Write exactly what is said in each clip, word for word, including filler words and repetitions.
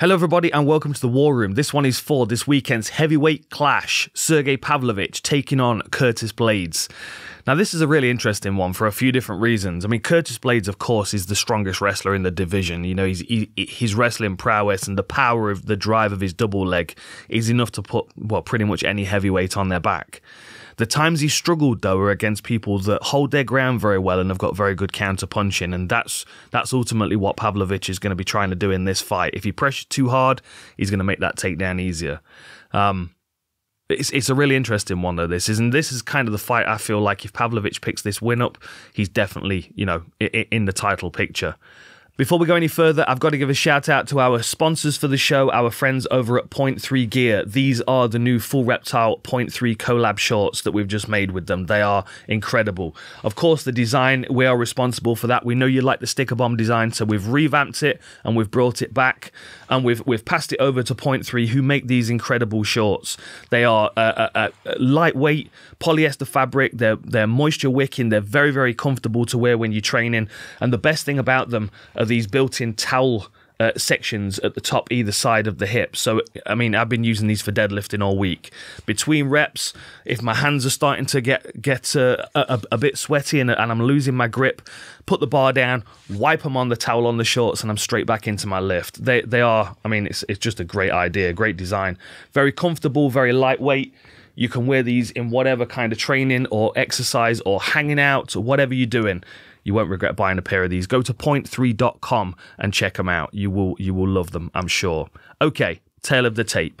Hello everybody and welcome to The War Room. This one is for this weekend's heavyweight clash, Sergei Pavlovich taking on Curtis Blaydes. Now this is a really interesting one for a few different reasons. I mean, Curtis Blaydes, of course, is the strongest wrestler in the division. You know, he's, he, his wrestling prowess and the power of the drive of his double leg is enough to put, well, pretty much any heavyweight on their back. The times he struggled, though, are against people that hold their ground very well and have got very good counter-punching, and that's that's ultimately what Pavlovich is going to be trying to do in this fight. If he pressures too hard, he's going to make that takedown easier. Um, it's, it's a really interesting one, though, this is, and this is kind of the fight I feel like if Pavlovich picks this win up, he's definitely, you know, in the title picture. Before we go any further, I've got to give a shout out to our sponsors for the show, our friends over at Point three Gear. These are the new Full Reptile Point three collab shorts that we've just made with them. They are incredible. Of course, the design, we are responsible for that. We know you like the sticker bomb design, so we've revamped it and we've brought it back and we've we've passed it over to Point three, who make these incredible shorts. They are uh, uh, uh, lightweight polyester fabric. They're, they're moisture wicking. They're very, very comfortable to wear when you're training. And the best thing about them are these built-in towel uh, sections at the top either side of the hip. So, I mean, I've been using these for deadlifting all week. Between reps, if my hands are starting to get get uh, a, a bit sweaty and, and I'm losing my grip, put the bar down, wipe them on the towel on the shorts, and I'm straight back into my lift. They, they are, I mean, it's, it's just a great idea, great design. Very comfortable, very lightweight. You can wear these in whatever kind of training or exercise or hanging out or whatever you're doing. You won't regret buying a pair of these. Go to point three dot com and check them out. You will, you will love them, I'm sure. Okay, tail of the tape.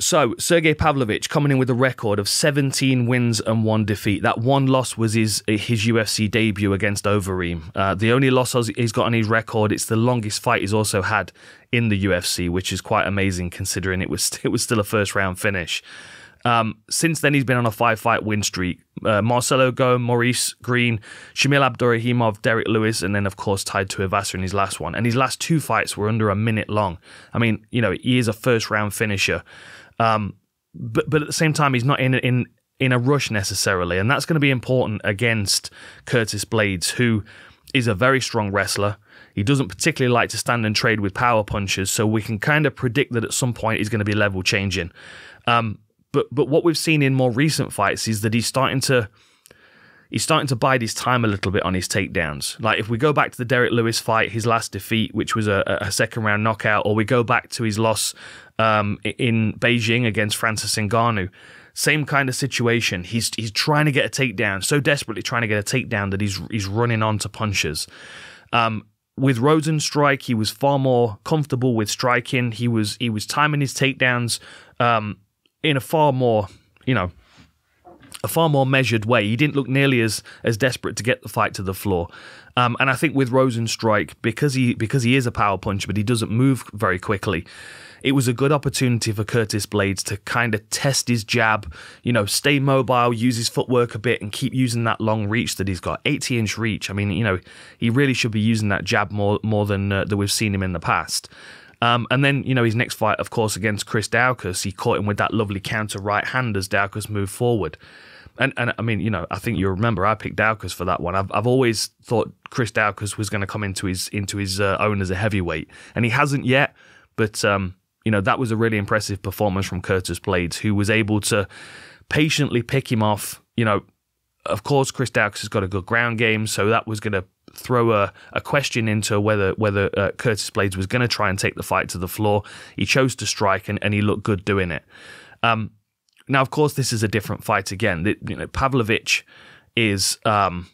So, Sergei Pavlovich coming in with a record of seventeen wins and one defeat. That one loss was his his U F C debut against Overeem. Uh, the only loss he's got on his record, it's the longest fight he's also had in the U F C, which is quite amazing considering it was, it was still a first-round finish. Um, since then, he's been on a five-fight win streak. Uh, Marcelo Golm, Maurice Greene, Shamil Abdurahimov, Derrick Lewis, and then, of course, Tai Tuivasa in his last one. And his last two fights were under a minute long. I mean, you know, he is a first-round finisher. Um, but, but at the same time, he's not in, in, in a rush necessarily. And that's going to be important against Curtis Blaydes, who is a very strong wrestler. He doesn't particularly like to stand and trade with power punches, so we can kind of predict that at some point he's going to be level changing. Um But but what we've seen in more recent fights is that he's starting to he's starting to bide his time a little bit on his takedowns. Like if we go back to the Derrick Lewis fight, his last defeat, which was a, a second round knockout, or we go back to his loss um, in Beijing against Francis Ngannou, same kind of situation. He's he's trying to get a takedown, so desperately trying to get a takedown that he's he's running onto punches. Um, With Rozenstruik, he was far more comfortable with striking. He was he was timing his takedowns. Um, in a far more, you know, a far more measured way. He didn't look nearly as as desperate to get the fight to the floor. Um, and I think with Rozenstruik, because he because he is a power puncher, but he doesn't move very quickly, it was a good opportunity for Curtis Blaydes to kind of test his jab, you know, stay mobile, use his footwork a bit, and keep using that long reach that he's got. eighty-inch reach. I mean, you know, he really should be using that jab more more than uh, that we've seen him in the past. Um, and then, you know, his next fight, of course, against Chris Daukaus, he caught him with that lovely counter right hand as Daukaus moved forward. And, and I mean, you know, I think you'll remember I picked Daukaus for that one. I've, I've always thought Chris Daukaus was going to come into his into his uh, own as a heavyweight, and he hasn't yet. But, um, you know, that was a really impressive performance from Curtis Blaydes, who was able to patiently pick him off. You know, of course, Chris Daukaus has got a good ground game, so that was going to throw a, a question into whether whether uh, Curtis Blaydes was going to try and take the fight to the floor. He chose to strike, and, and he looked good doing it. Um, now, of course, this is a different fight again. The, you know, Pavlovich is um,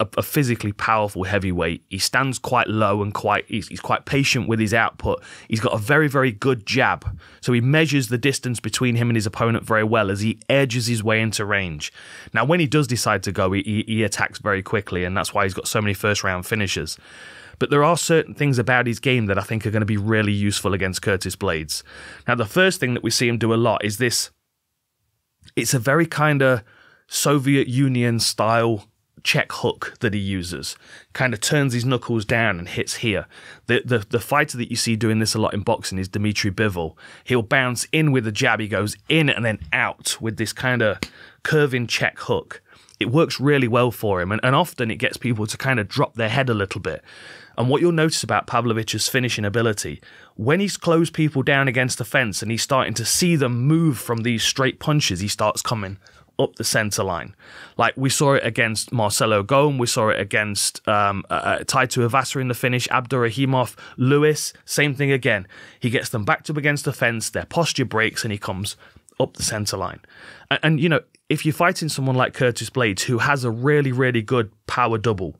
a, a physically powerful heavyweight. He stands quite low and quite he's, he's quite patient with his output. He's got a very, very good jab, so he measures the distance between him and his opponent very well as he edges his way into range. Now, when he does decide to go, he, he attacks very quickly, and that's why he's got so many first-round finishes. But there are certain things about his game that I think are going to be really useful against Curtis Blaydes. Now, the first thing that we see him do a lot is this. It's a very kind of Soviet Union-style check hook that he uses, kind of turns his knuckles down and hits here. The, the the fighter that you see doing this a lot in boxing is Dmitri Bivol. He'll bounce in with a jab, he goes in and then out with this kind of curving check hook. it works really well for him, and, and often it gets people to kind of drop their head a little bit. And what you'll notice about Pavlovich's finishing ability, when he's closed people down against the fence and he's starting to see them move from these straight punches, he starts coming up the centre line. Like we saw it against Marcelo Golm, we saw it against um, uh, Tai Tuivasa in the finish, Abdurahimov, Lewis, same thing again. He gets them backed up against the fence, their posture breaks, and he comes up the centre line. And, and, you know, if you're fighting someone like Curtis Blaydes, who has a really, really good power double,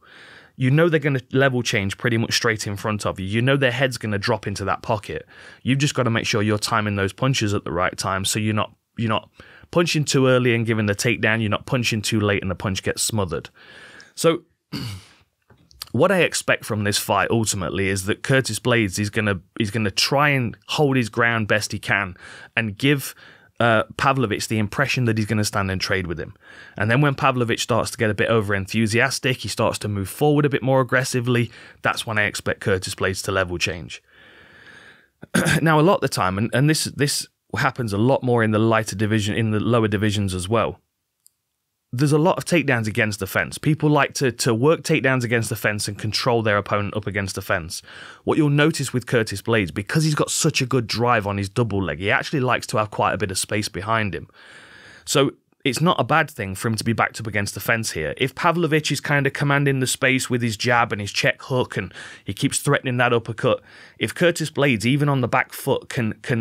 you know they're going to level change pretty much straight in front of you. You know their head's going to drop into that pocket. You've just got to make sure you're timing those punches at the right time, so you're not you're not punching too early and giving the takedown. You're not punching too late and the punch gets smothered. So what I expect from this fight ultimately is that Curtis Blaydes is going to he's going to try and hold his ground best he can and give Uh, Pavlovich the impression that he's going to stand and trade with him. And then when Pavlovich starts to get a bit over enthusiastic, he starts to move forward a bit more aggressively, that's when I expect Curtis Blaydes to level change. Now, a lot of the time, and, and this this happens a lot more in the lighter division, in the lower divisions as well, there's a lot of takedowns against the fence. People like to, to work takedowns against the fence and control their opponent up against the fence. What you'll notice with Curtis Blaydes, because he's got such a good drive on his double leg, he actually likes to have quite a bit of space behind him. So it's not a bad thing for him to be backed up against the fence here. If Pavlovich is kind of commanding the space with his jab and his check hook and he keeps threatening that uppercut, if Curtis Blaydes, even on the back foot, can can...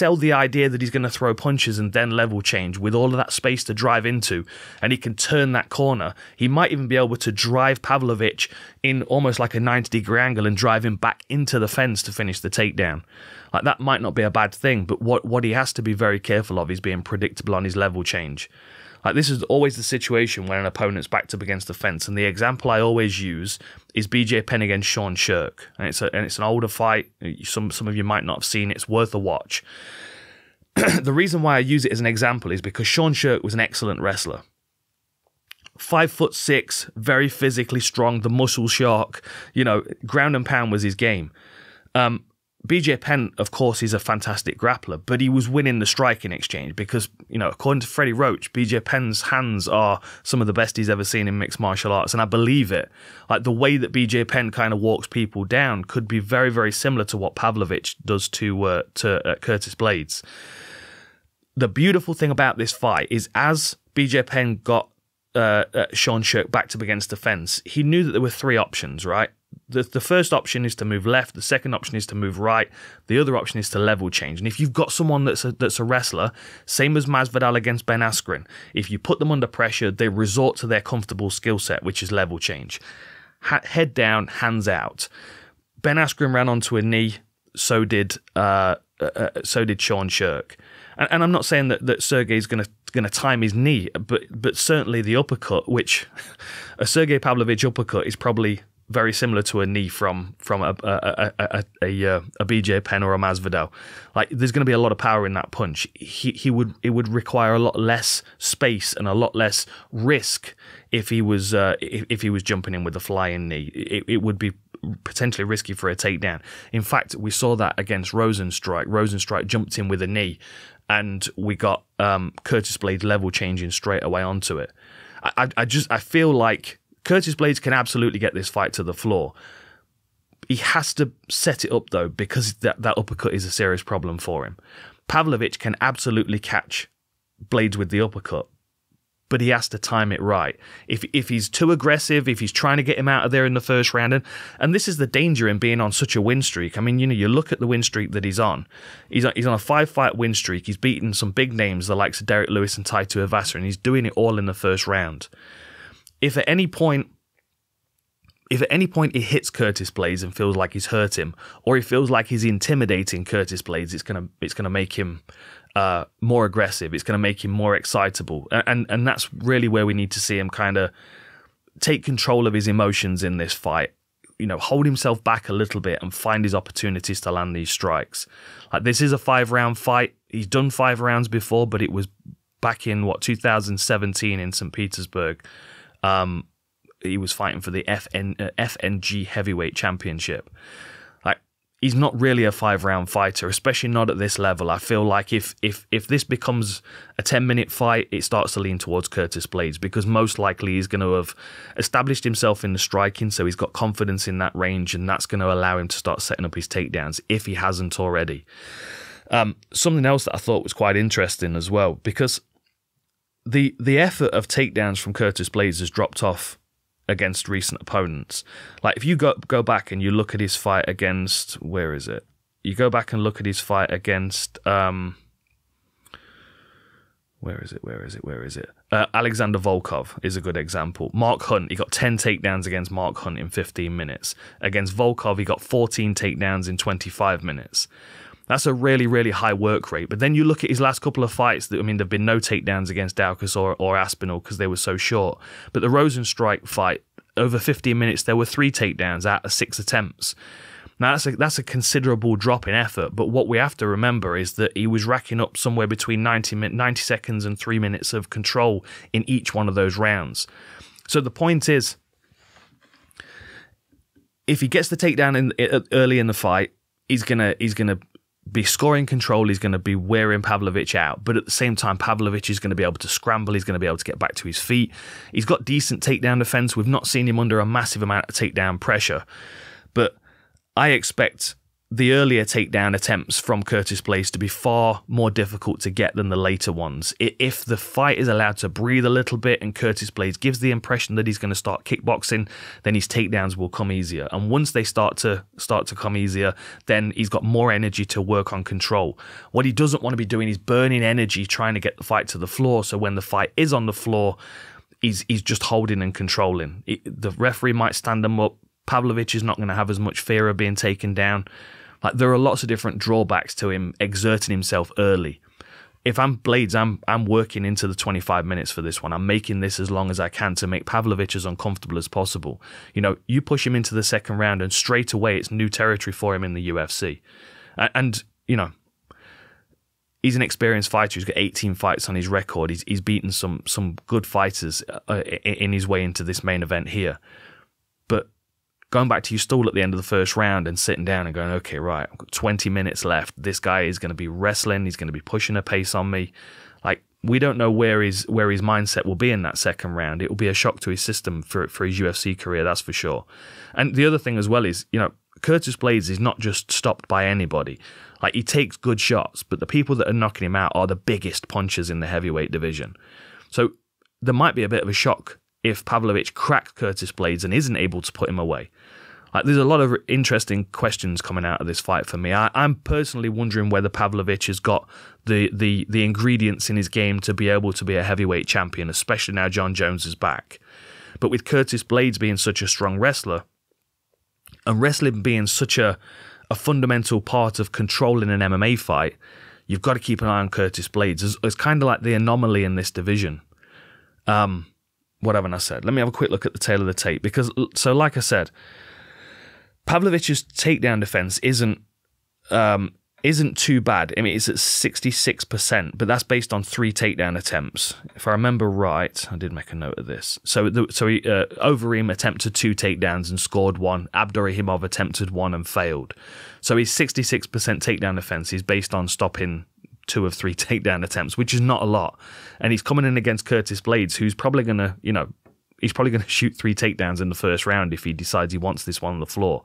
sell the idea that he's going to throw punches and then level change with all of that space to drive into, and he can turn that corner, he might even be able to drive Pavlovich in almost like a ninety degree angle and drive him back into the fence to finish the takedown. Like, that might not be a bad thing, but what, what he has to be very careful of is being predictable on his level change. Like, this is always the situation when an opponent's backed up against the fence, and the example I always use is B J Penn against Sean Sherk, and it's a, and it's an older fight. Some some of you might not have seen it. It's worth a watch. The reason why I use it as an example is because Sean Sherk was an excellent wrestler. Five foot six, very physically strong, the muscle shark. You know, ground and pound was his game. Um, B J Penn, of course, is a fantastic grappler, but he was winning the striking exchange because, you know, according to Freddie Roach, B J Penn's hands are some of the best he's ever seen in mixed martial arts, and I believe it. Like, the way that B J Penn kind of walks people down could be very, very similar to what Pavlovich does to uh, to uh, Curtis Blaydes. The beautiful thing about this fight is, as B J Penn got uh, uh, Sean Sherk backed up against the fence, he knew that there were three options, right? The, the first option is to move left, the second option is to move right, the other option is to level change. And if you've got someone that's a, that's a wrestler, same as Masvidal against Ben Askren, if you put them under pressure, they resort to their comfortable skill set, which is level change. Ha head down, hands out. Ben Askren ran onto a knee, so did uh, uh, so did Sean Sherk. And, and I'm not saying that, that Sergei's going to going to time his knee, but, but certainly the uppercut, which a Sergei Pavlovich uppercut is probably very similar to a knee from from a a a, a, a, a B J Penn or a Masvidal. Like, there's going to be a lot of power in that punch. He he would it would require a lot less space and a lot less risk if he was uh, if, if he was jumping in with a flying knee. It, it would be potentially risky for a takedown. In fact, we saw that against Rozenstruik. Rozenstruik jumped in with a knee, and we got um, Curtis Blaydes level changing straight away onto it. I I just I feel like Curtis Blaydes can absolutely get this fight to the floor. He has to set it up, though, because that, that uppercut is a serious problem for him. Pavlovich can absolutely catch Blaydes with the uppercut, but he has to time it right. If if he's too aggressive, if he's trying to get him out of there in the first round, and, and this is the danger in being on such a win streak. I mean, you know, you look at the win streak that he's on. He's on, he's on a five-fight win streak. He's beaten some big names, the likes of Derrick Lewis and Tai Tuivasa, and he's doing it all in the first round. If at any point, if at any point he hits Curtis Blaydes and feels like he's hurt him, or he feels like he's intimidating Curtis Blaydes, it's gonna it's gonna make him uh, more aggressive. It's gonna make him more excitable, and and that's really where we need to see him kind of take control of his emotions in this fight. You know, hold himself back a little bit and find his opportunities to land these strikes. Like, this is a five round fight. He's done five rounds before, but it was back in what two thousand seventeen in Saint Petersburg. Um, he was fighting for the F N, uh, F N G heavyweight championship. Like, he's not really a five-round fighter, especially not at this level. I feel like if if if this becomes a ten-minute fight, it starts to lean towards Curtis Blaydes, because most likely he's going to have established himself in the striking, so he's got confidence in that range, and that's going to allow him to start setting up his takedowns if he hasn't already. Um, something else that I thought was quite interesting as well, because the the effort of takedowns from Curtis Blaydes has dropped off against recent opponents. Like, if you go go back and you look at his fight against, where is it? You go back and look at his fight against, um, where is it, where is it, where is it? Uh, Alexander Volkov is a good example. Mark Hunt, he got ten takedowns against Mark Hunt in fifteen minutes. Against Volkov, he got fourteen takedowns in twenty-five minutes. That's a really, really high work rate. But then you look at his last couple of fights, that, I mean, there have been no takedowns against Daukaus or, or Aspinall because they were so short. But the Rozenstruik fight, over fifteen minutes, there were three takedowns out of six attempts. Now, that's a, that's a considerable drop in effort. But what we have to remember is that he was racking up somewhere between ninety, ninety seconds and three minutes of control in each one of those rounds. So the point is, if he gets the takedown in, early in the fight, he's gonna he's going to... be scoring control, he's going to be wearing Pavlovich out, but at the same time, Pavlovich is going to be able to scramble, he's going to be able to get back to his feet. He's got decent takedown defense. We've not seen him under a massive amount of takedown pressure, but I expect the earlier takedown attempts from Curtis Blaydes to be far more difficult to get than the later ones. If the fight is allowed to breathe a little bit and Curtis Blaydes gives the impression that he's going to start kickboxing, then his takedowns will come easier. And once they start to start to come easier, then he's got more energy to work on control. What he doesn't want to be doing is burning energy trying to get the fight to the floor, so when the fight is on the floor, he's, he's just holding and controlling. It, the referee might stand him up. Pavlovich is not going to have as much fear of being taken down. Like, there are lots of different drawbacks to him exerting himself early. If I'm Blaydes, I'm I'm working into the twenty-five minutes for this one. I'm making this as long as I can to make Pavlovich as uncomfortable as possible. You know, you push him into the second round and straight away it's new territory for him in the U F C. And, and you know, he's an experienced fighter. He's got eighteen fights on his record. He's he's beaten some some good fighters uh, in his way into this main event here. But going back to your stall at the end of the first round and sitting down and going, okay, right, I've got twenty minutes left. This guy is going to be wrestling. He's going to be pushing a pace on me. Like, we don't know where his, where his mindset will be in that second round. It will be a shock to his system for, for his U F C career, that's for sure. And the other thing as well is, you know, Curtis Blaydes is not just stopped by anybody. Like, he takes good shots, but the people that are knocking him out are the biggest punchers in the heavyweight division. So there might be a bit of a shock if Pavlovich cracks Curtis Blaydes and isn't able to put him away. Like, there's a lot of interesting questions coming out of this fight for me. I, I'm personally wondering whether Pavlovich has got the, the, the ingredients in his game to be able to be a heavyweight champion, especially now Jon Jones is back. But with Curtis Blaydes being such a strong wrestler, and wrestling being such a, a fundamental part of controlling an M M A fight, you've got to keep an eye on Curtis Blaydes. It's, it's kind of like the anomaly in this division. Um... What haven't I said? Let me have a quick look at the tail of the tape. Because, so like I said, Pavlovich's takedown defense isn't um, isn't too bad. I mean, it's at sixty-six percent, but that's based on three takedown attempts. If I remember right, I did make a note of this. So, the, so he, uh, Overeem attempted two takedowns and scored one. Abdurahimov attempted one and failed. So his sixty-six percent takedown defense is based on stopping two of three takedown attempts, which is not a lot. And he's coming in against Curtis Blaydes, who's probably going to, you know, he's probably going to shoot three takedowns in the first round if he decides he wants this one on the floor.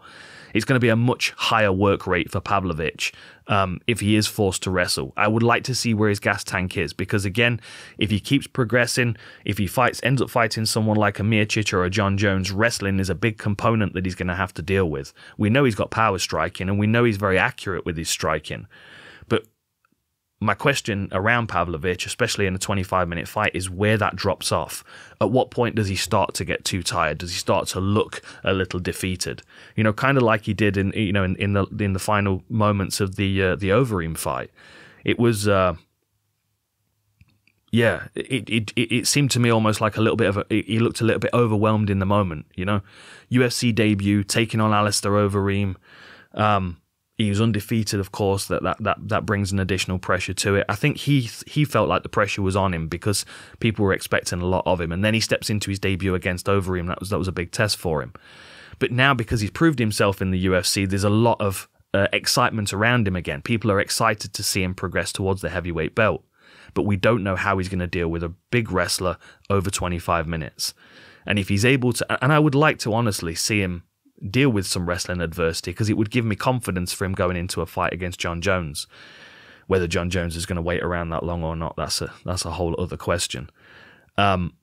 It's going to be a much higher work rate for Pavlovich um, if he is forced to wrestle. I would like to see where his gas tank is, because again, if he keeps progressing, if he fights, ends up fighting someone like a Miocic or a Jon Jones, wrestling is a big component that he's going to have to deal with. We know he's got power striking, and we know he's very accurate with his striking. My question around Pavlovich, especially in a twenty-five minute fight, is where that drops off. At what point does he start to get too tired? Does he start to look a little defeated? You know, kind of like he did in you know in, in the in the final moments of the uh, the Overeem fight. It was, uh, yeah, it, it it it seemed to me almost like a little bit of a, he looked a little bit overwhelmed in the moment. You know, U F C debut, taking on Alistair Overeem. Um, He was undefeated, of course. That that that that brings an additional pressure to it. I think he he felt like the pressure was on him because people were expecting a lot of him, and then he steps into his debut against Overeem. That was that was a big test for him. But now, because he's proved himself in the U F C, there's a lot of uh, excitement around him again. People are excited to see him progress towards the heavyweight belt, but we don't know how he's going to deal with a big wrestler over twenty-five minutes. And if he's able to, and I would like to honestly see him deal with some wrestling adversity, because it would give me confidence for him going into a fight against Jon Jones. Whether Jon Jones is going to wait around that long or not, that's a that's a whole other question. Um,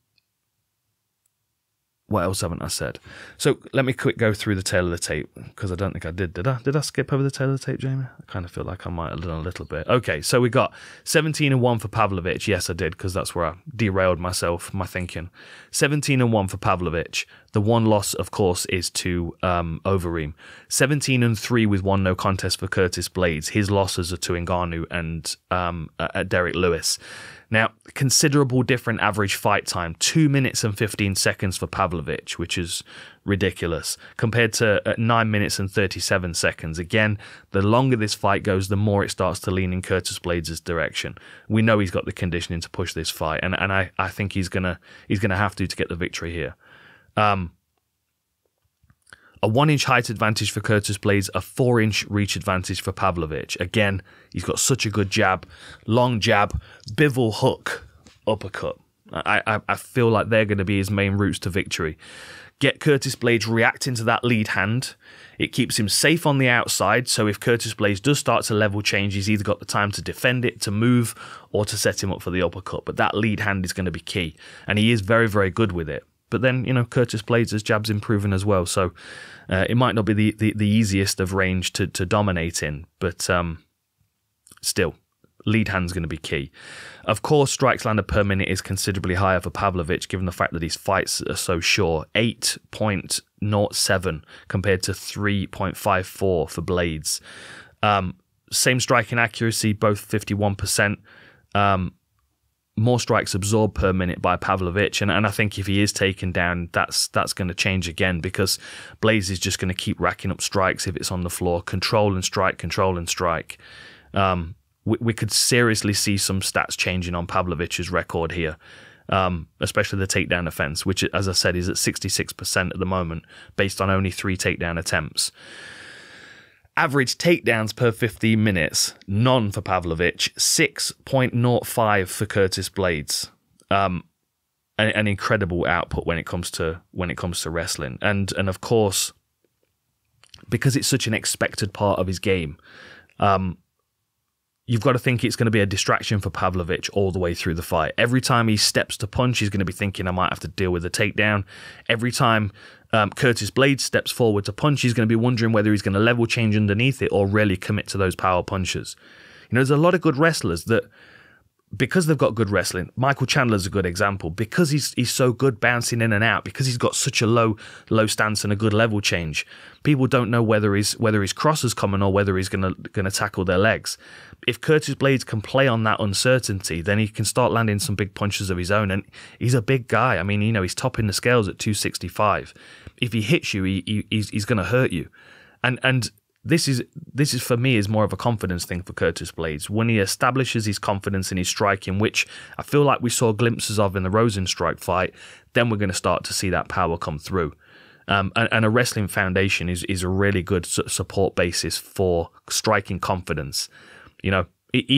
what else haven't I said? So let me quick go through the tail of the tape, because I don't think I did. Did I? Did I skip over the tail of the tape, Jamie? I kind of feel like I might have done a little bit. Okay, so we got seventeen and one for Pavlovich. Yes, I did, because that's where I derailed myself, my thinking. seventeen and one for Pavlovich. The one loss, of course, is to um, Overeem. seventeen and three with one no contest for Curtis Blaydes. His losses are to Ngannou and um, uh, Derrick Lewis. Now, considerable different average fight time. two minutes and fifteen seconds for Pavlovich, which is ridiculous, compared to uh, nine minutes and thirty-seven seconds. Again, the longer this fight goes, the more it starts to lean in Curtis Blaydes' direction. We know he's got the conditioning to push this fight, and, and I, I think he's going to he's gonna have to to get the victory here. Um, a one-inch height advantage for Curtis Blaydes, a four-inch reach advantage for Pavlovich. Again, he's got such a good jab, long jab, Bivol hook, uppercut. I, I, I feel like they're going to be his main routes to victory. Get Curtis Blaydes reacting to that lead hand. It keeps him safe on the outside, so if Curtis Blaydes does start to level change, he's either got the time to defend it, to move, or to set him up for the uppercut. But that lead hand is going to be key, and he is very, very good with it. But then, you know, Curtis Blaydes' jab's improving as well, so uh, it might not be the, the, the easiest of range to, to dominate in, but um, still, lead hand's going to be key. Of course, strikes landed per minute is considerably higher for Pavlovich, given the fact that his fights are so short. eight point zero seven compared to three point five four for Blaydes. Um, same striking accuracy, both fifty-one percent. Um, more strikes absorbed per minute by Pavlovich, and, and I think if he is taken down, that's that's going to change again, because Blaydes is just going to keep racking up strikes if it's on the floor. Control and strike, control and strike. Um, we, we could seriously see some stats changing on Pavlovich's record here, um, especially the takedown offense, which, as I said, is at sixty-six percent at the moment, based on only three takedown attempts. Average takedowns per fifteen minutes, none for Pavlovich, six point zero five for Curtis Blaydes. Um, an, an incredible output when it comes to when it comes to wrestling, and and of course, because it's such an expected part of his game, um, you've got to think it's going to be a distraction for Pavlovich all the way through the fight. Every time he steps to punch, he's going to be thinking, I might have to deal with a takedown. Every time Um, Curtis Blaydes steps forward to punch, he's going to be wondering whether he's going to level change underneath it or really commit to those power punches. You know, there's a lot of good wrestlers that, because they've got good wrestling, Michael Chandler's a good example, because he's he's so good bouncing in and out, because he's got such a low low stance and a good level change, people don't know whether his whether his cross is coming or whether he's going to going to tackle their legs. If Curtis Blaydes can play on that uncertainty, then he can start landing some big punches of his own, and he's a big guy. I mean, you know, he's topping the scales at two sixty-five. If he hits you, he, he he's he's going to hurt you. And and This is this is for me is more of a confidence thing for Curtis Blaydes. When he establishes his confidence in his striking, which I feel like we saw glimpses of in the Rozenstruik fight, then we're going to start to see that power come through. Um, and, and a wrestling foundation is is a really good support basis for striking confidence. You know,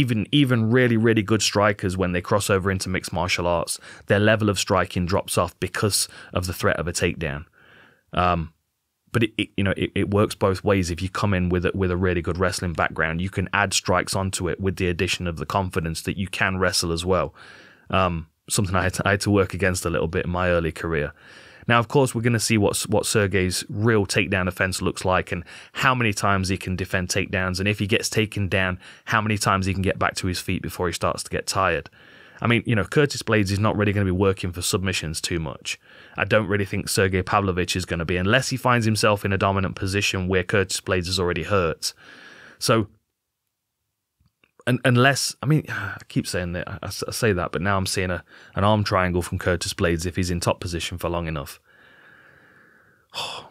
even even really really good strikers, when they cross over into mixed martial arts, their level of striking drops off because of the threat of a takedown. Um, But it, it, you know, it, it works both ways. If you come in with a, with a really good wrestling background, you can add strikes onto it with the addition of the confidence that you can wrestle as well. Um, something I had, to, I had to work against a little bit in my early career. Now, of course, we're going to see what's, what Sergei's real takedown offense looks like, and how many times he can defend takedowns, and if he gets taken down, how many times he can get back to his feet before he starts to get tired. I mean, you know, Curtis Blaydes is not really going to be working for submissions too much. I don't really think Sergei Pavlovich is going to be, unless he finds himself in a dominant position where Curtis Blaydes is already hurt. So, and, unless, I mean, I keep saying that, I, I say that, but now I'm seeing a, an arm triangle from Curtis Blaydes if he's in top position for long enough. Oh.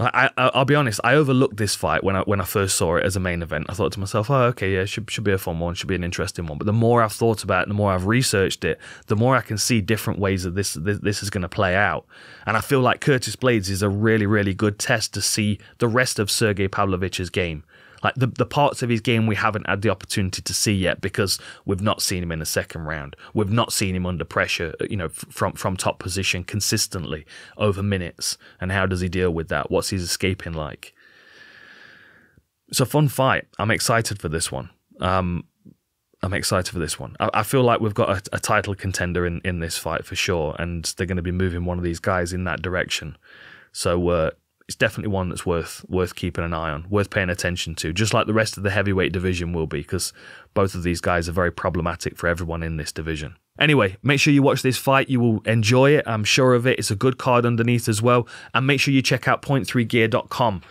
I, I, I'll be honest, I overlooked this fight when I when I first saw it as a main event. I thought to myself, oh, okay, yeah, should should be a fun one, should be an interesting one. But the more I've thought about it, the more I've researched it, the more I can see different ways that this this, this is going to play out. And I feel like Curtis Blaydes is a really, really good test to see the rest of Sergei Pavlovich's game. Like the, the parts of his game we haven't had the opportunity to see yet because we've not seen him in the second round. We've not seen him under pressure, you know, from from top position consistently over minutes. And how does he deal with that? What's his escaping like? It's a fun fight. I'm excited for this one. Um, I'm excited for this one. I, I feel like we've got a, a title contender in, in this fight for sure. And they're going to be moving one of these guys in that direction. So, uh, it's definitely one that's worth worth keeping an eye on, worth paying attention to, just like the rest of the heavyweight division will be, because both of these guys are very problematic for everyone in this division. Anyway, make sure you watch this fight. You will enjoy it. I'm sure of it. It's a good card underneath as well. And make sure you check out point three gear dot com.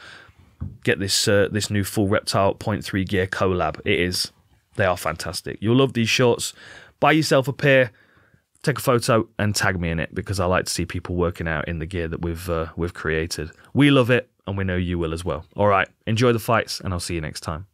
Get this uh, this new full reptile point three Gear collab. It is. They are fantastic. You'll love these shorts. Buy yourself a pair. Take a photo and tag me in it because I like to see people working out in the gear that we've uh, we've created. We love it and we know you will as well. All right, enjoy the fights and I'll see you next time.